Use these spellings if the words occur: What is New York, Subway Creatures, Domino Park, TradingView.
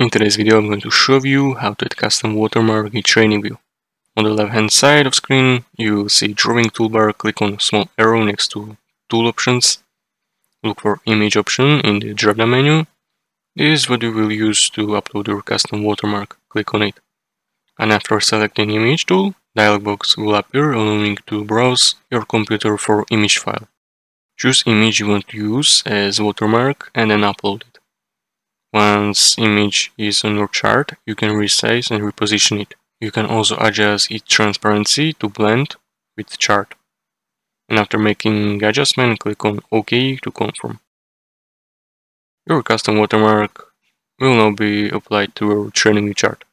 In today's video, I'm going to show you how to add custom watermark in TradingView. On the left hand side of screen, you will see drawing toolbar. Click on small arrow next to tool options. Look for image option in the drop down menu. This is what you will use to upload your custom watermark. Click on it. And after selecting image tool, dialog box will appear allowing to browse your computer for image file. Choose image you want to use as watermark and then upload it. Once image is on your chart, you can resize and reposition it. You can also adjust its transparency to blend with chart. And after making adjustment, click on OK to confirm. Your custom watermark will now be applied to your TradingView chart.